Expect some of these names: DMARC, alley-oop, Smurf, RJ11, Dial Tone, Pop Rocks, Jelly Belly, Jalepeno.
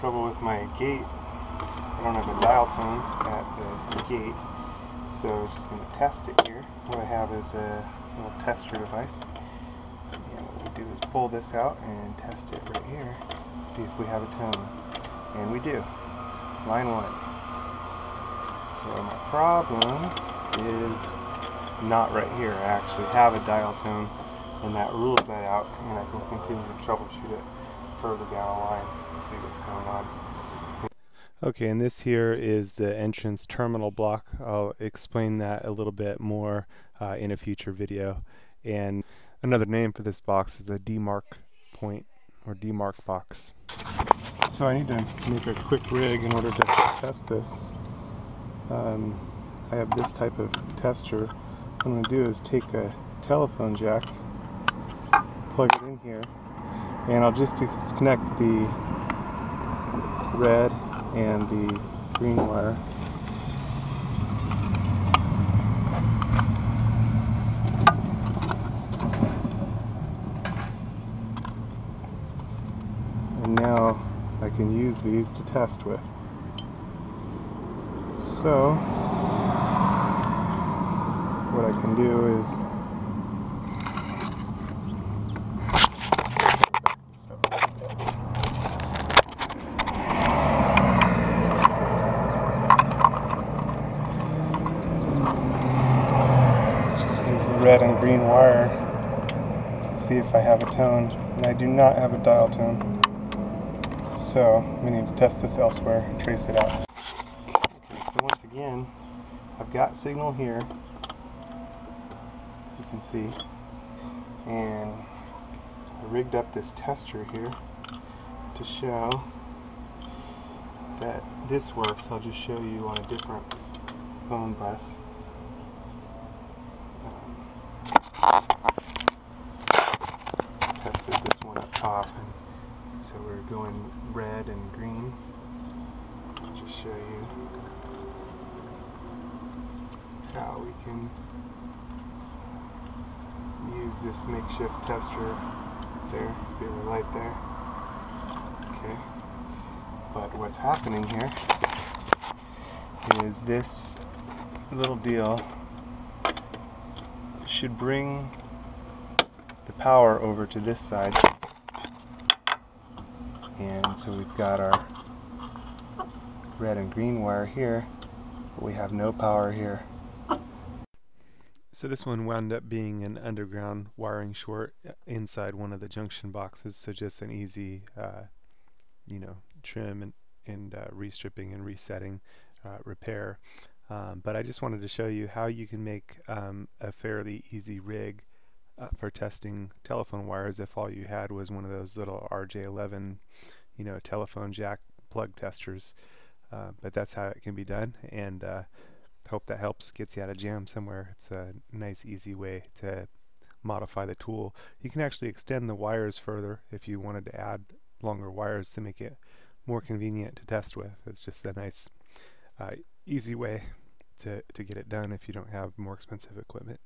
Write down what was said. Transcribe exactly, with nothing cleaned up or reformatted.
trouble with my gate. I don't have a dial tone at the gate, so I'm just going to test it here. What I have is a little tester device, and what we do is pull this out and test it right here, see if we have a tone, and we do. Line one. So my problem is not right here. I actually have a dial tone, and that rules that out, and I can continue to troubleshoot it further down the line to see what's going on. Okay, and this here is the entrance terminal block. I'll explain that a little bit more uh, in a future video. And another name for this box is the D mark point, or D mark box. So I need to make a quick rig in order to test this. Um, I have this type of tester. What I'm going to do is take a telephone jack, plug it in here, and I'll just disconnect the red and the green wire. And now I can use these to test with. So what I can do is red and green wire, see if I have a tone, and I do not have a dial tone, so we need to test this elsewhere and trace it out. Okay, so once again, I've got signal here, as you can see, and I rigged up this tester here to show that this works. I'll just show you on a different phone bus. Tested this one up top, and so we're going red and green. I'll just show you how we can use this makeshift tester there. See the light there? Okay. But what's happening here is this little deal should bring the power over to this side, and so we've got our red and green wire here, but we have no power here. So this one wound up being an underground wiring short inside one of the junction boxes, so just an easy uh, you know, trim and, and uh, restripping and resetting uh, repair. Um, but I just wanted to show you how you can make um, a fairly easy rig uh, for testing telephone wires if all you had was one of those little R J eleven, you know, telephone jack plug testers. Uh, but that's how it can be done, and uh, hope that helps, gets you out of jam somewhere. It's a nice, easy way to modify the tool. You can actually extend the wires further if you wanted to add longer wires to make it more convenient to test with. It's just a nice, uh, easy way to, to get it done if you don't have more expensive equipment.